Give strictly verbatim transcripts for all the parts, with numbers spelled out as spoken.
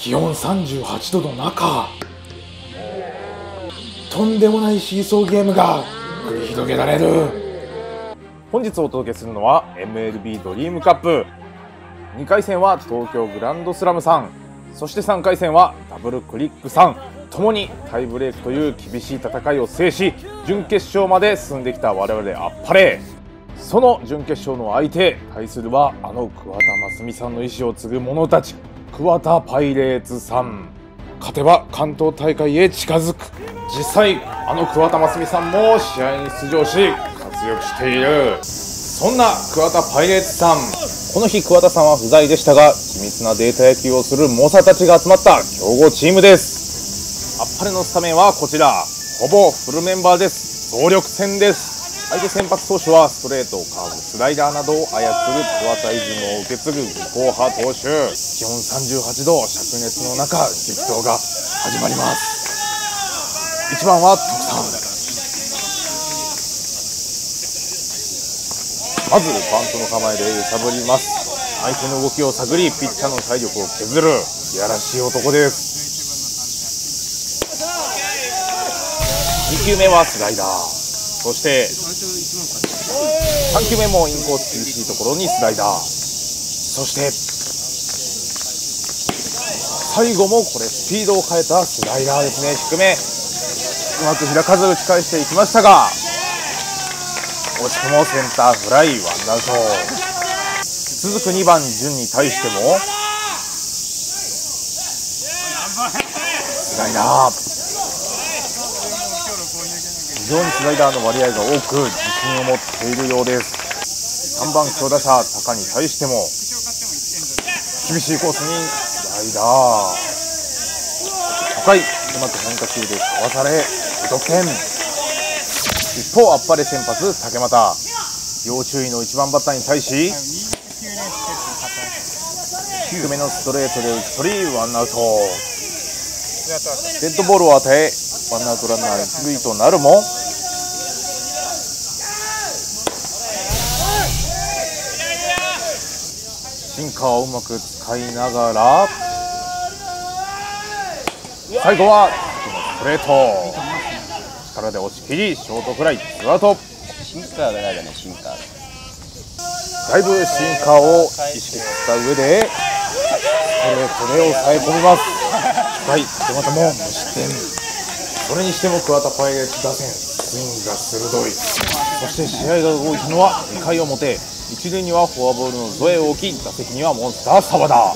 気温さんじゅうはちどの中、とんでもないシーソーゲームが繰り広げられる。本日お届けするのは エムエルビー ドリームカップ、にかいせんは東京グランドスラムさん、そしてさんかいせんはダブルクリックさんともにタイブレークという厳しい戦いを制し、準決勝まで進んできた我々あっぱれ。その準決勝の相手対するは、あの桑田真澄さんの意思を継ぐ者たち、桑田パイレーツさん。勝てば関東大会へ近づく。実際あの桑田真澄さんも試合に出場し活躍している。そんな桑田パイレーツさん、この日桑田さんは不在でしたが、緻密なデータ野球をする猛者たちが集まった強豪チームです。あっぱれのスタメンはこちら、ほぼフルメンバーです。総力戦です。相手先発投手はストレート、カーブ、スライダーなどを操る桑田イズムを受け継ぐ武功派投手。気温さんじゅうはちど、灼熱の中激闘が始まります。いちばんは徳さん。まずバントの構えで揺さぶります。相手の動きを探り、ピッチャーの体力を削る、いやらしい男です。にきゅうめはスライダー、そしてさんきゅうめもインコース厳しいところにスライダー、そして最後もこれスピードを変えたスライダーですね。低めうまく開かず打ち返していきましたが、惜しくもセンターフライ、ワンアウト。続くにばん順に対してもスライダー、非常にスライダーの割合が多く自信を持っているようです。さんばん強打者高に対しても厳しいコースにスライダー、初回うまく変化球でかわされごとくてん。一方あっぱれ先発竹俣、要注意のいちばんバッターに対し低めのストレートで打ち取りワンアウト。デッドボールを与えワンアウトランナー一塁となるも、シンカーをうまく使いながら最後はストレート、力で押し切りショートフライ、ツーアウト。シンカーがないだね、シンカーだいぶシンカーを意識した上でストレートで抑え込みます。はい、手元も無失点。それにしても桑田パイレーツ打線、スイングが鋭い。そして試合が動いたのはにかい表、一塁にはフォアボールのゾエを置き、打席にはモンスター澤田。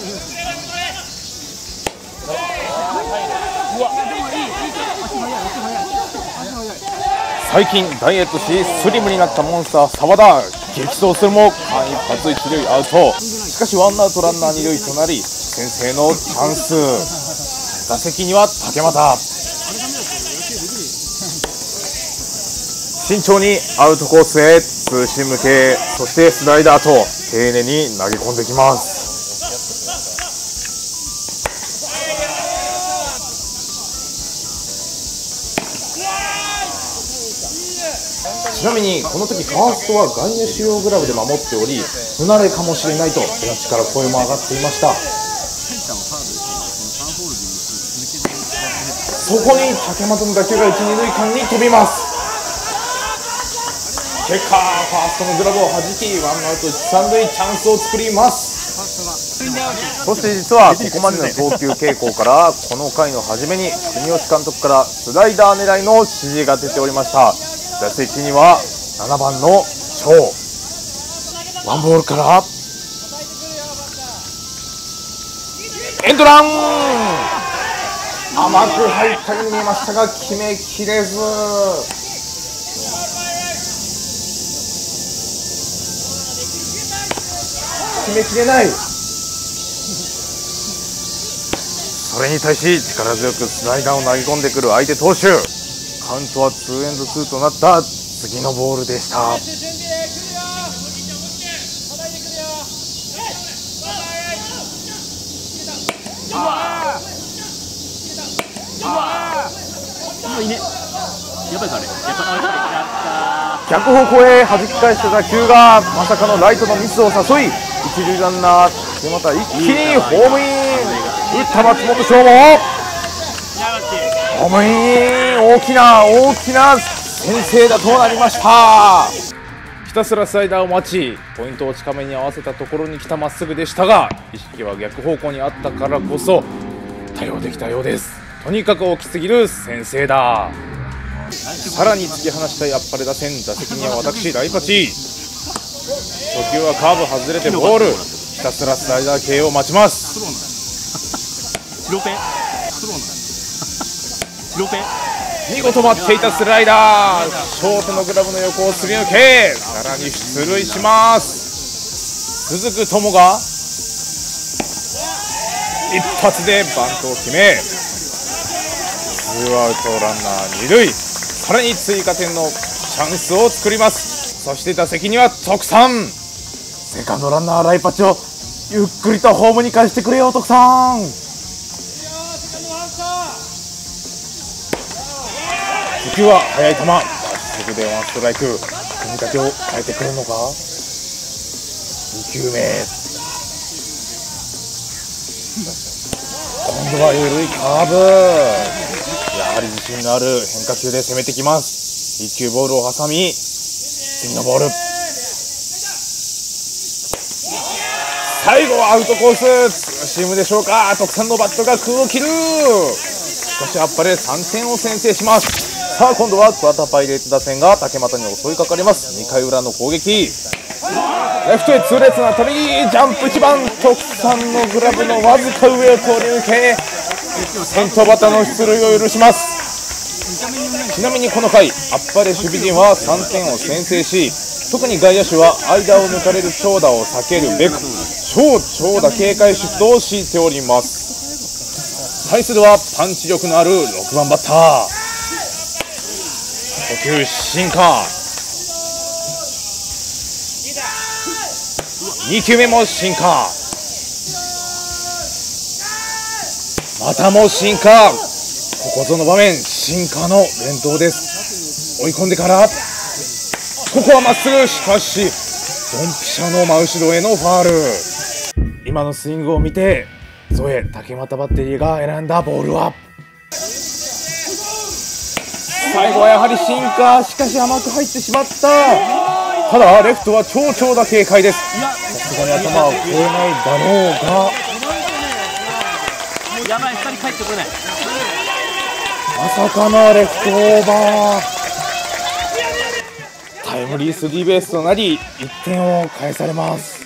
最近ダイエットしスリムになったモンスター澤田、激走するも間一髪一塁アウト。しかしワンアウトランナー二塁となり先制のチャンス。打席には竹俣、慎重にアウトコースへツーシーム系、そしてスライダーと丁寧に投げ込んできます。ちなみにこの時ファーストは外野手用グラブで守っており、不慣れかもしれないとベンチから声も上がっていました。そこに竹俣の打球が一・二塁間に飛びます。結果、ファーストのグラブを弾き、ワンアウトいち、さん塁、チャンスを作ります。そして実は、ここまでの投球傾向から、この回の初めに、国吉監督からスライダー狙いの指示が出ておりました。打席には、ななばんの翔。ワンボールから、エンドラン!甘く入ったように見えましたが、決めきれず。決めきれない。それに対し力強くスライダーを投げ込んでくる相手投手、カウントはツーエンドツーとなった次のボールでした。逆方向へ弾き返した打球がまさかのライトのミスを誘い、一塁ランナー、竹俣一気にホームイン。った松本翔も重い大きな大きな先制打となりました。ひたすらスライダーを待ち、ポイントを近めに合わせたところに来たまっすぐでしたが、意識は逆方向にあったからこそ対応できたようです。とにかく大きすぎる先制打、さらに突き放したいあっぱれ打線。打席には私ライパチ、初球はカーブ外れてボール、ひたすらスライダー系を待ちます。見事待っていたスライダー、ショートのグラブの横をすり抜け、さらに出塁します。続く友が一発でバントを決め、ツーアウトランナー二塁、さらに追加点のチャンスを作ります。そして打席には徳さん、セカンドランナーライパチをゆっくりとホームに返してくれよ徳さん。初球は速い球、まっすぐでワンストライク、組み立てを変えてくるのか。にきゅうめ、今度は緩いカーブ、やはり自信のある変化球で攻めてきます。に球ボールを挟み、次のボール、最後はアウトコース、ツーシームでしょうか。徳さんのバットが空を切る。しかしあっぱれさんてんを先制します。さあ今度は桑田パイレーツ打線が竹俣に襲いかかります。にかい裏の攻撃、レフトへ痛烈な当たり、ジャンプいちばん徳さんのグラブのわずか上を通り抜け、先頭バッターの出塁を許します。ちなみにこの回あっぱれ守備陣はさんてんを先制し、特に外野手は間を抜かれる長打を避けるべく超長打警戒シフトを敷いております。対するはパンチ力のあるろくばんバッター、初球進化、にきゅうめも進化、またも進化、ここぞの場面進化の連投です。追い込んでからここはまっすぐ、しかしドンピシャの真後ろへのファール。今のスイングを見てゾエ竹俣バッテリーが選んだボールは最後はやはり進化、しかし甘く入ってしまった。ただレフトは超長打警戒です。さすがに頭を越えないだろうが、まさかのレフトオーバー、タイムリースリーベースとなりいってんを返されます。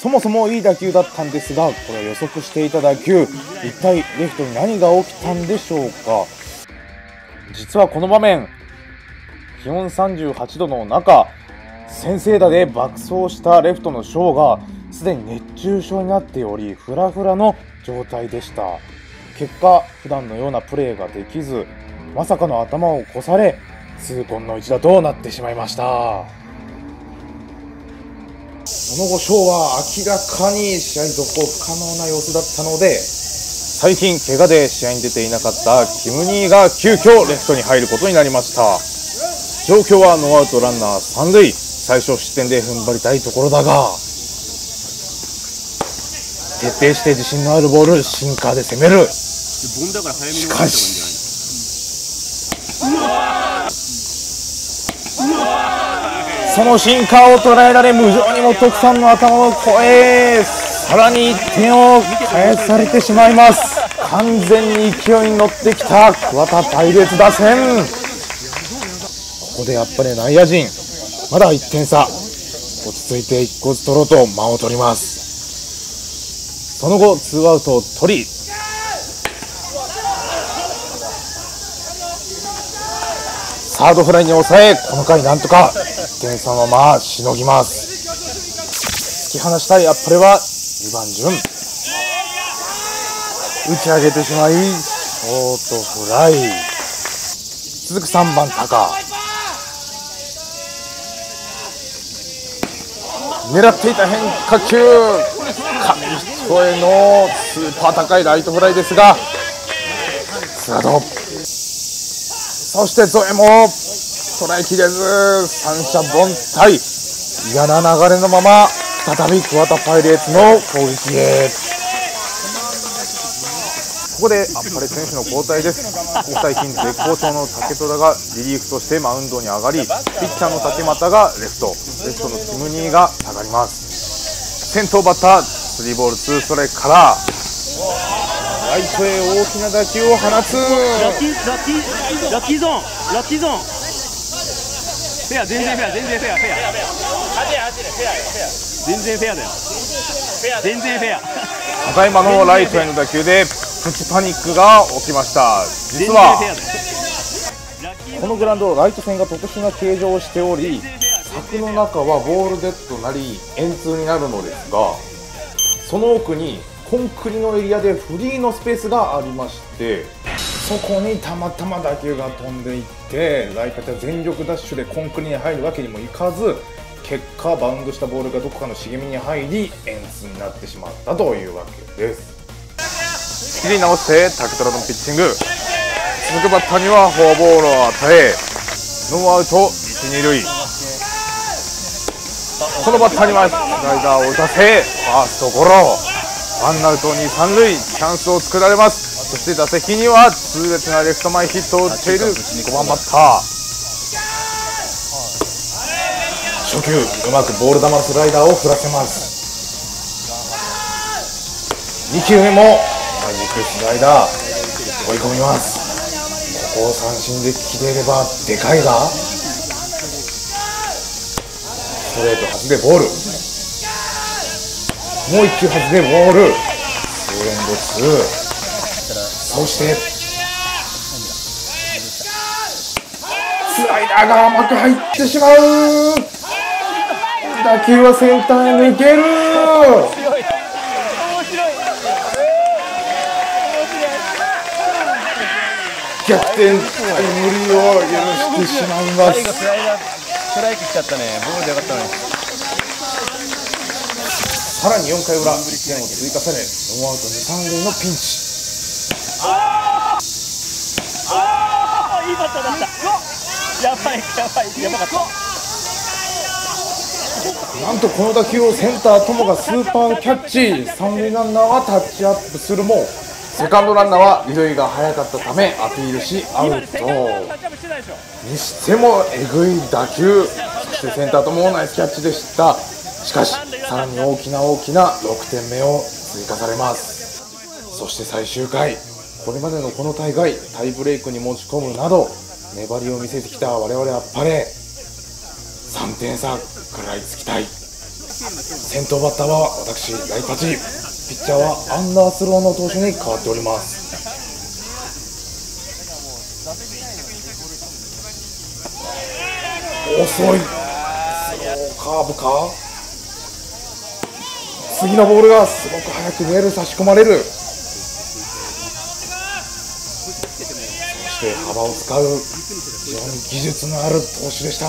そもそもいい打球だったんですが、これは予測していた打球、一体レフトに何が起きたんでしょうか。実はこの場面、気温さんじゅうはちどの中、先制打で爆走したレフトのショーがすでに熱中症になっており、フラフラの状態でした。結果普段のようなプレーができず、まさかの頭を越され痛恨の一打となってしまいました。その後ショーは明らかに試合続行不可能な様子だったので、最近怪我で試合に出ていなかったキムニーが急遽レフトに入ることになりました。状況はノーアウトランナー三塁、最少失点で踏ん張りたいところだが、徹底して自信のあるボール、シンカーで攻める。しかしそのシンカーを捉えられ、無情にも徳さんの頭を越え、さらにいってんを返されてしまいます。完全に勢いに乗ってきた桑田パイレーツ打線、ここでやっぱり内野陣まだいってん差、落ち着いていっこずつ取ろうと間を取ります。その後ツーアウトを取り、サードフライに抑え、この回なんとかいってん差のまましのぎます。突き放したいあっぱれはにばん順、打ち上げてしまいショートフライ。続くさんばん高、狙っていた変化球、紙一重のスーパー高いライトフライですがスラド、そしてゾエも捉えきれず三者凡退、嫌な流れのまま再び桑田パイレーツの攻撃へ。ここであっぱれ選手の交代です。国際近絶好調の武虎がリリーフとしてマウンドに上がり、ピッチャーの竹俣がレフト、レフトのキムニーが下がります。先頭バッタースリーボールツーストライクからライトへ大きな打球を放つ。ラッキー、ラッキー、ラッキーゾーン、ラッキーゾーン、フェア、全然フェア、全然フェア、フェア、全然フェアだよ、全然フェア。ただいまのライトへの打球でプチパニックが起きました。実はこのグラウンド、ライト線が特殊な形状をしており、柵の中はボールデッドなり円通になるのですが、その奥にコンクリのエリアでフリーのスペースがありまして、そこにたまたま打球が飛んでいって、ライトは全力ダッシュでコンクリに入るわけにもいかず、結果バウンドしたボールがどこかの茂みに入り円通になってしまったというわけです。切り直してタクトラのピッチング、続くバッターにはフォアボールを与えノーアウトいち、に塁。このバッターにはスライダーを打たせファーストゴロ、ワンアウトに、さん塁、チャンスを作られます。そして打席には痛烈なレフト前ヒットを打っているごばんバッター。初球、うまくボール球のスライダーを振らせます。に球目も同じくスライダー追い込みます。ここを三振で切れればでかいが、ストレート外れボール、もういっ球外れボール、ツーエンドツー。そしてスライダーが甘く入ってしまう。打球はセンターへ抜ける。逆転無理を許してしまいます。さらによんかい裏、いってんを追加されノーアウトに、さん塁のピンチ。ああ、いいバッターだった。やばい、やばい、やばかった。なんとこの打球をセンター友がスーパーキャッチ。三塁ランナーはタッチアップするも、セカンドランナーは二塁が速かったためアピールしアウトにしてもえぐい打球。そしてセンター友もナイスキャッチでした。しかしさらに大きな大きなろくてんめを追加されます。そして最終回、これまでのこの大会タイブレイクに持ち込むなど粘りを見せてきた我々あっぱれ、さんてん差食らいつきたい。先頭バッターは私ライパチ、ピッチャーはアンダースローの投手に変わっております。遅いスローカーブか、次のボールがすごく速く見える、差し込まれる。そして幅を使う非常に技術のある投手でした。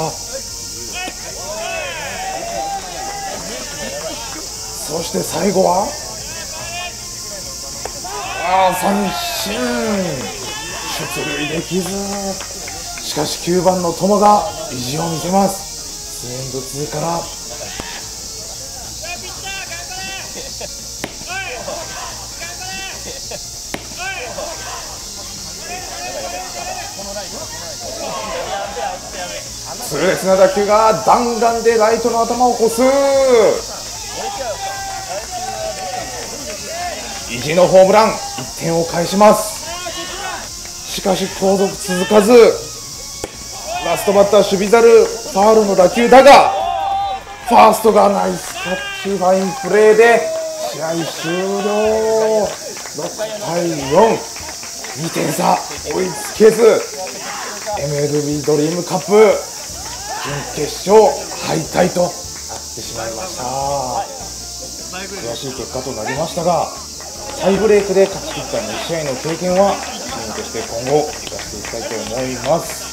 そして最後はあ三振、出塁できず。しかしきゅうばんの友が意地を見せます。ツーエンドツーから、痛烈な打球が弾丸でライトの頭を越す。意地のホームラン、いってんを返します。しかし後続続かず、ラストバッター守備ざるファウルの打球だが、ファーストがナイスキャッチ、ファインプレーで試合終了。ろくたいよん、にてん差追いつけず エムエルビー ドリームカップ準決勝敗退となってしまいました。悔しい結果となりましたが、タイブレークで勝ち切ったに試合の経験はチームとして今後生かしていきたいと思います。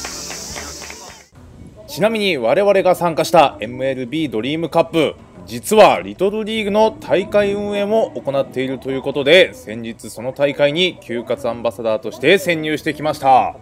ちなみに我々が参加した エムエルビー ドリームカップ、実はリトルリーグの大会運営も行っているということで、先日その大会に休活アンバサダーとして潜入してきました。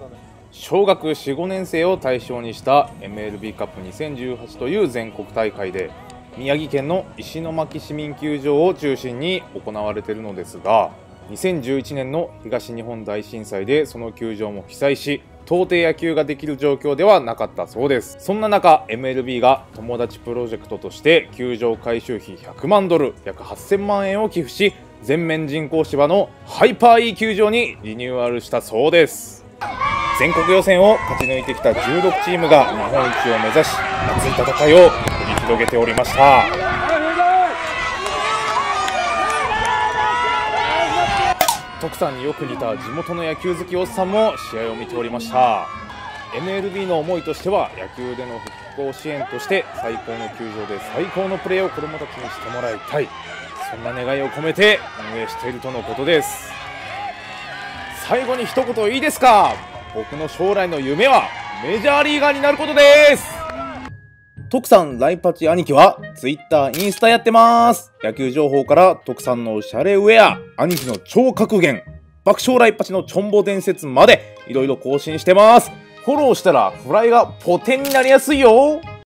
小学 よん、ご 年生を対象にした エムエルビー カップにせんじゅうはちという全国大会で、宮城県の石巻市民球場を中心に行われているのですが、にせんじゅういちねんの東日本大震災でその球場も被災し、到底野球ができる状況ではなかったそうです。そんな中 エムエルビー が友達プロジェクトとして球場改修費ひゃくまんドル約はっせんまんえんを寄付し、全面人工芝のハイパー E 球場にリニューアルしたそうです。全国予選を勝ち抜いてきたじゅうろくチームが日本一を目指し、熱い戦いを繰り広げておりました。徳さんによく似た地元の野球好きおっさんも試合を見ておりました。 エムエルビー の思いとしては、野球での復興支援として最高の球場で最高のプレーを子どもたちにしてもらいたい、そんな願いを込めて運営しているとのことです。最後に一言いいですか？僕の将来の夢はメジャーリーガーになることです。徳さん、ライパチ兄貴はツイッター、インスタやってます。野球情報から徳さんのおしゃれウェア、兄貴の超格言、爆笑ライパチのちょんぼ伝説までいろいろ更新してます。フォローしたらフライがポテンになりやすいよ。